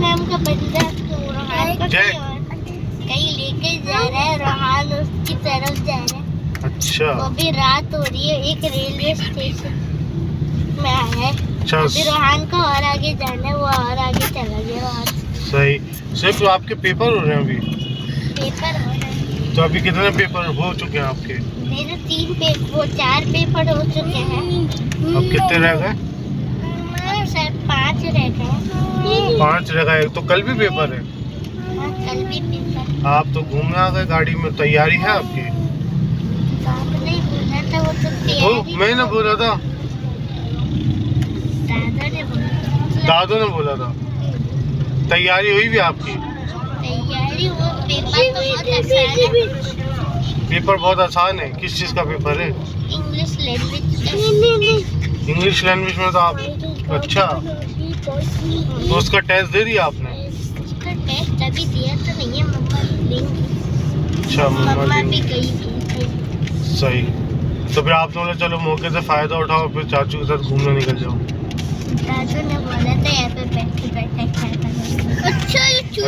Ma'am का बंदा तो रोहान को कहीं लेके जा रहा है, रोहान उसकी तरफ जा रहा है। अच्छा, अभी रात हो रही है, एक रेलवे स्टेशन में आया है। अच्छा, अभी रोहान को और आगे जाना है, वो और आगे चला गया। सही, सिर्फ आपके पेपर हो रहे हैं अभी? पेपर हो रहे हैं। तो अभी कितने पेपर हो चुके हैं आपके? मेरा 4 पेपर हो चुके हैं। अब कितने रह गए? सर 5 रह गए। 5 रह गए, तो कल भी पेपर है। कल भी पेपर। आप तो घूमने आ गए गाड़ी में, तैयारी है आपकी? आपने ही बोला था वो सब तैयारी। मैं ना बोला था, दादू ने बोला था। तैयारी हुई भी आपकी? तैयारी हुआ, पेपर बहुत आसान है। किस चीज़ का पेपर है? English language. इंग्लिश लैंग्वेज में तो आप अच्छा, तो उसका टेस्ट दे दिया आपने? उसका टेस्ट अभी दिया तो नहीं है, मम्मा देंगी। अच्छा, मम्मा भी गई थी। सही, तो फिर आपने बोला चलो मौके से फ़ायदा उठाओ, फिर चाचू के साथ घूमने निकल जाओ। चाचू ने बोला था यहाँ पे बैठ के।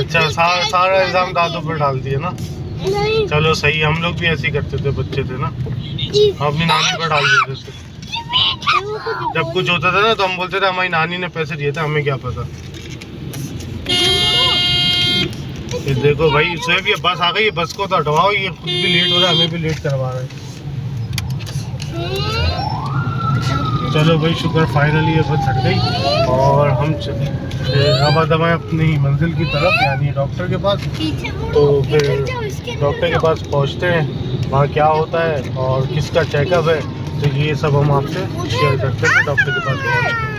अच्छा, सारा एग्जाम दादू पर डाल दिया ना। चलो सही, हम लोग भी ऐसे ही करते थे, बच्चे थे ना, अपनी नानी पर डाल देते थे। जब कुछ होता था ना तो हम बोलते थे हमारी नानी ने पैसे दिए थे, हमें क्या पता। ये देखो भाई, सुबह भी बस आ गई है, बस को तो हटवाओ, ये खुद भी लेट हो रहा है, हमें भी लेट करवा रहा है। चलो भाई, शुक्र फाइनली ये बस हट गई और हम आबादमा अपनी मंजिल की तरफ, यानी डॉक्टर के पास। तो फिर डॉक्टर के पास पहुंचते हैं, वहाँ क्या होता है और किसका चेकअप है, तो ये सब हम आपसे शेयर करते हैं। डॉक्टर के पास पहुँचते हैं।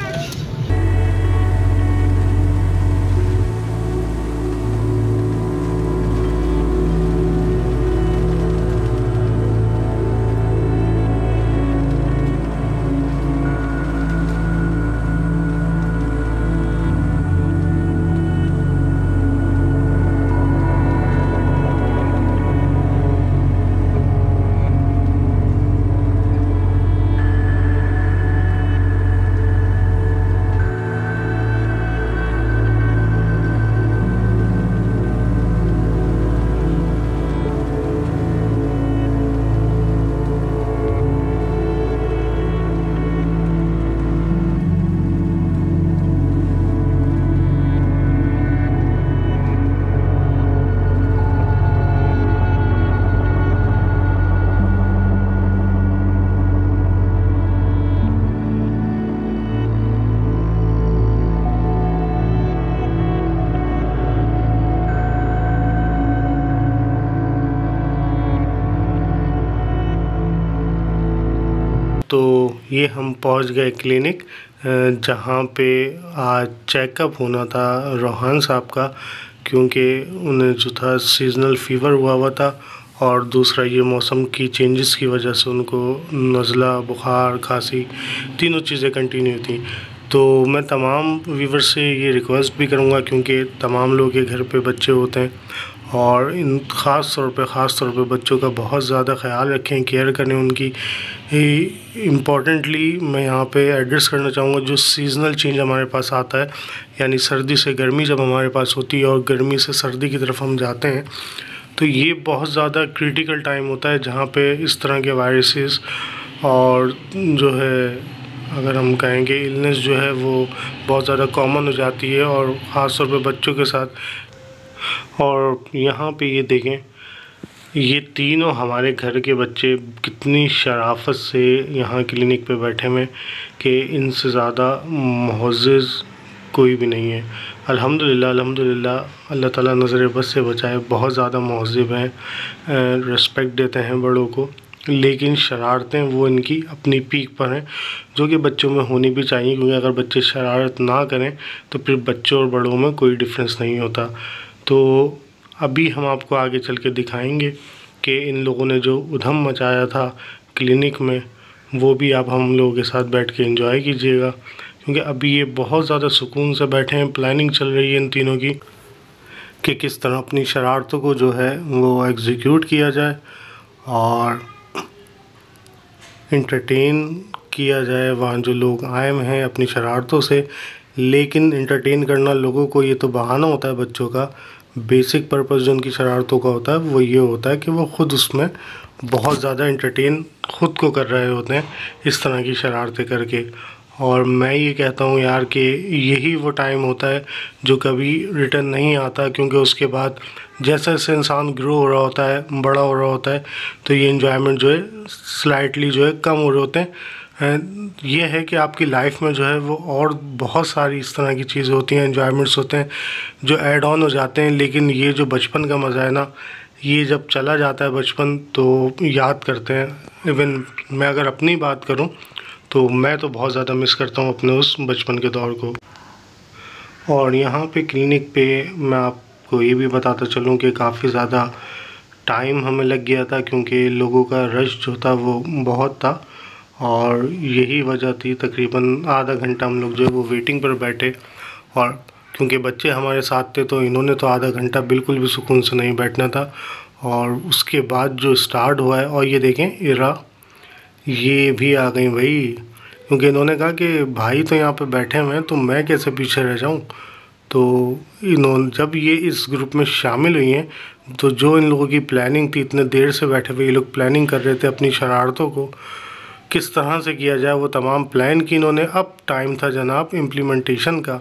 तो ये हम पहुंच गए क्लिनिक, जहां पे आज चेकअप होना था रोहान साहब का, क्योंकि उन्हें जो था सीजनल फ़ीवर हुआ था और दूसरा ये मौसम की चेंजेस की वजह से उनको नज़ला, बुखार, खांसी, तीनों चीज़ें कंटिन्यू थी। तो मैं तमाम व्यूवर से ये रिक्वेस्ट भी करूँगा, क्योंकि तमाम लोग के घर पे बच्चे होते हैं और इन ख़ास तौर पे बच्चों का बहुत ज़्यादा ख्याल रखें, केयर करें उनकी। इम्पॉर्टेंटली मैं यहाँ पे एड्रेस करना चाहूँगा जो सीजनल चेंज हमारे पास आता है, यानी सर्दी से गर्मी जब हमारे पास होती है और गर्मी से सर्दी की तरफ हम जाते हैं, तो ये बहुत ज़्यादा क्रिटिकल टाइम होता है जहाँ पे इस तरह के वायरसेस और जो है, अगर हम कहेंगे इलनेस जो है, वो बहुत ज़्यादा कॉमन हो जाती है और ख़ास तौर पे बच्चों के साथ। और यहाँ पे ये देखें, ये तीनों हमारे घर के बच्चे कितनी शराफत से यहाँ क्लिनिक पे बैठे हुए, कि इनसे ज़्यादा मुअज़्ज़ज़ कोई भी नहीं है। अल्हम्दुलिल्लाह अल्लाह ताला नज़र बस से बचाए। बहुत ज़्यादा मुअज़्ज़ब हैं, रिस्पेक्ट देते हैं बड़ों को, लेकिन शरारतें वो इनकी अपनी पीक पर हैं, जो कि बच्चों में होनी भी चाहिए, क्योंकि अगर बच्चे शरारत ना करें तो फिर बच्चों और बड़ों में कोई डिफरेंस नहीं होता। तो अभी हम आपको आगे चल के दिखाएँगे कि इन लोगों ने जो उधम मचाया था क्लिनिक में, वो भी आप हम लोगों के साथ बैठ के एंजॉय कीजिएगा, क्योंकि अभी ये बहुत ज़्यादा सुकून से बैठे हैं। प्लानिंग चल रही है इन तीनों की कि किस तरह अपनी शरारतों को जो है वो एग्जीक्यूट किया जाए और इंटरटेन किया जाए वहाँ जो लोग आए हुए हैं अपनी शरारतों से। लेकिन इंटरटेन करना लोगों को, ये तो बहाना होता है बच्चों का। बेसिक पर्पस जो उनकी शरारतों का होता है वो ये होता है कि वो ख़ुद उसमें बहुत ज़्यादा इंटरटेन खुद को कर रहे होते हैं इस तरह की शरारतें करके। और मैं ये कहता हूँ यार कि यही वो टाइम होता है जो कभी रिटर्न नहीं आता, क्योंकि उसके बाद जैसे जैसे इंसान ग्रो हो रहा होता है, बड़ा हो रहा होता है, तो ये इन्जॉयमेंट जो है स्लाइटली जो है कम हो रहे होते हैं। एंड ये है कि आपकी लाइफ में जो है वो और बहुत सारी इस तरह की चीज़ें होती हैं, इन्जॉयमेंट्स होते हैं जो ऐड ऑन हो जाते हैं। लेकिन ये जो बचपन का मज़ा है ना, ये जब चला जाता है बचपन तो याद करते हैं। इवन मैं अगर अपनी बात करूं तो मैं तो बहुत ज़्यादा मिस करता हूं अपने उस बचपन के दौर को। और यहाँ पे क्लिनिक पे मैं आपको ये भी बताता चलूं कि काफ़ी ज़्यादा टाइम हमें लग गया था, क्योंकि लोगों का रश जो था वो बहुत था और यही वजह थी। तकरीबन आधा घंटा हम लोग जो है वो वेटिंग पर बैठे, और क्योंकि बच्चे हमारे साथ थे तो इन्होंने तो आधा घंटा बिल्कुल भी सुकून से नहीं बैठना था। और उसके बाद जो स्टार्ट हुआ है, और ये देखें इरा ये भी आ गई भाई, क्योंकि इन्होंने कहा कि भाई तो यहाँ पे बैठे हुए हैं तो मैं कैसे पीछे रह जाऊँ। तो इन्होंने जब ये इस ग्रुप में शामिल हुई हैं तो जो इन लोगों की प्लानिंग थी, इतने देर से बैठे हुए ये लोग प्लानिंग कर रहे थे अपनी शरारतों को किस तरह से किया जाए, वो तमाम प्लान की इन्होंने। अब टाइम था जनाब इम्प्लीमेंटेशन का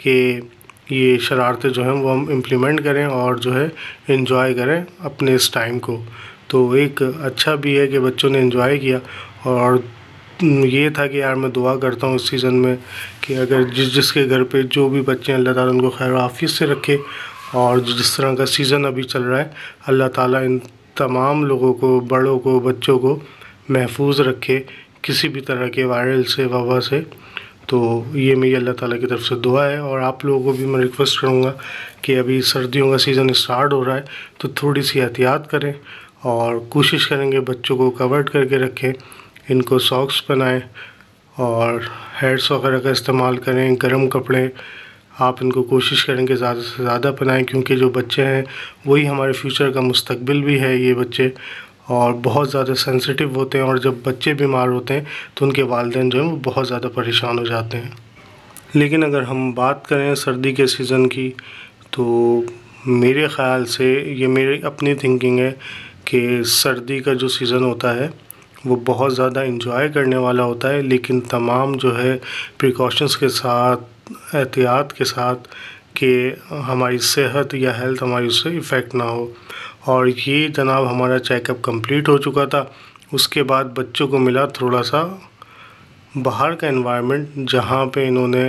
कि ये शरारतें जो हैं वो हम इम्प्लीमेंट करें और जो है इन्जॉय करें अपने इस टाइम को। तो एक अच्छा भी है कि बच्चों ने इन्जॉय किया। और ये था कि यार मैं दुआ करता हूँ इस सीज़न में कि अगर जिसके घर पे जो भी बच्चे हैं अल्लाह ताला उनको खैर हाफिज़ से रखे। और जिस तरह का सीज़न अभी चल रहा है अल्लाह ताला इन तमाम लोगों को, बड़ों को, बच्चों को महफूज रखे किसी भी तरह के वायरल से, वबा से। तो ये मेरी अल्लाह ताला की तरफ से दुआ है। और आप लोगों को भी मैं रिक्वेस्ट करूँगा कि अभी सर्दियों का सीज़न स्टार्ट हो रहा है तो थोड़ी सी एहतियात करें और कोशिश करेंगे बच्चों को कवर्ड करके रखें, इनको सॉक्स पहनाएं और हैट्स वगैरह का इस्तेमाल करें। गर्म कपड़े आप इनको कोशिश करेंगे ज़्यादा से ज़्यादा पहनाएं, क्योंकि जो बच्चे हैं वही हमारे फ्यूचर का मुस्तकबिल भी है ये बच्चे, और बहुत ज़्यादा सेंसिटिव होते हैं। और जब बच्चे बीमार होते हैं तो उनके वालिदैन जो हैं वो बहुत ज़्यादा परेशान हो जाते हैं। लेकिन अगर हम बात करें सर्दी के सीज़न की तो मेरे ख़्याल से, ये मेरी अपनी थिंकिंग है कि सर्दी का जो सीज़न होता है वो बहुत ज़्यादा इंजॉय करने वाला होता है, लेकिन तमाम जो है प्रिकॉशंस के साथ, एहतियात के साथ कि हमारी सेहत या हेल्थ हमारी उससे इफ़ेक्ट ना हो। और ये जनाब हमारा चेकअप कंप्लीट हो चुका था। उसके बाद बच्चों को मिला थोड़ा सा बाहर का एनवायरनमेंट, जहाँ पे इन्होंने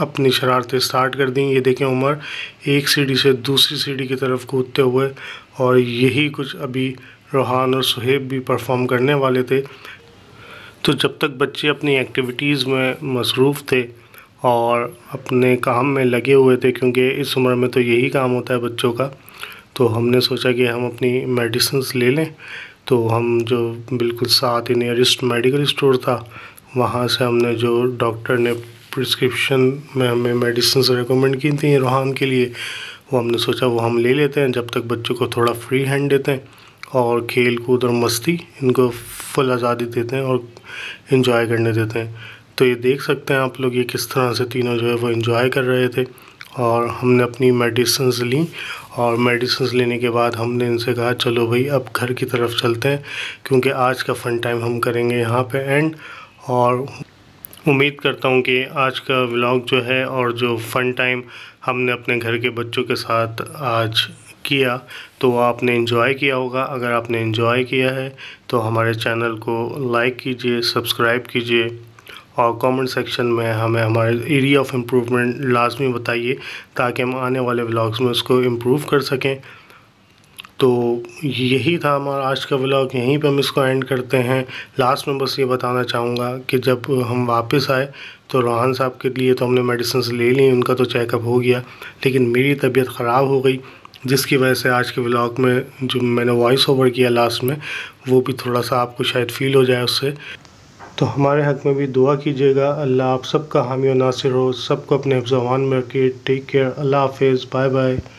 अपनी शरारतें स्टार्ट कर दी। ये देखें उमर एक सीढ़ी से दूसरी सीढ़ी की तरफ कूदते हुए, और यही कुछ अभी रोहान और सुहेब भी परफॉर्म करने वाले थे। तो जब तक बच्चे अपनी एक्टिविटीज़ में मसरूफ़ थे और अपने काम में लगे हुए थे, क्योंकि इस उम्र में तो यही काम होता है बच्चों का, तो हमने सोचा कि हम अपनी मेडिसिन्स ले लें। तो हम जो बिल्कुल साथ ही नियरेस्ट मेडिकल स्टोर था वहाँ से हमने जो डॉक्टर ने प्रिस्क्रिप्शन में हमें मेडिसिन्स रेकमेंड की थी रोहान के लिए, वो हमने सोचा वो हम ले लेते हैं जब तक बच्चों को थोड़ा फ्री हैंड देते हैं और खेल कूद और मस्ती इनको फुल आज़ादी देते हैं और इन्जॉय करने देते हैं। तो ये देख सकते हैं आप लोग ये किस तरह से तीनों जो है वो इन्जॉय कर रहे थे। और हमने अपनी मेडिसिन्स ली, और मेडिसिन्स लेने के बाद हमने इनसे कहा चलो भाई अब घर की तरफ चलते हैं, क्योंकि आज का फ़न टाइम हम करेंगे यहाँ पे एंड। और उम्मीद करता हूँ कि आज का व्लॉग जो है और जो फ़न टाइम हमने अपने घर के बच्चों के साथ आज किया तो आपने एंजॉय किया होगा। अगर आपने एंजॉय किया है तो हमारे चैनल को लाइक कीजिए, सब्सक्राइब कीजिए, और कमेंट सेक्शन में हमें हमारे एरिया ऑफ इम्प्रूवमेंट लाजमी बताइए ताकि हम आने वाले व्लॉग्स में उसको इम्प्रूव कर सकें। तो यही था हमारा आज का व्लॉग, यहीं पे हम इसको एंड करते हैं। लास्ट में बस ये बताना चाहूँगा कि जब हम वापस आए तो रोहान साहब के लिए तो हमने मेडिसिन्स ले ली, उनका तो चेकअप हो गया, लेकिन मेरी तबीयत ख़राब हो गई, जिसकी वजह से आज के व्लॉग में जो मैंने वॉइस ओवर किया लास्ट में वो भी थोड़ा सा आपको शायद फ़ील हो जाए उससे। तो हमारे हक में भी दुआ कीजिएगा। अल्लाह आप सबका हामी और नासिर हो, सबको अपने हिफ्ज़-ओ-अमान में रखे। टेक केयर, अल्लाह हाफिज़, बाय बाय।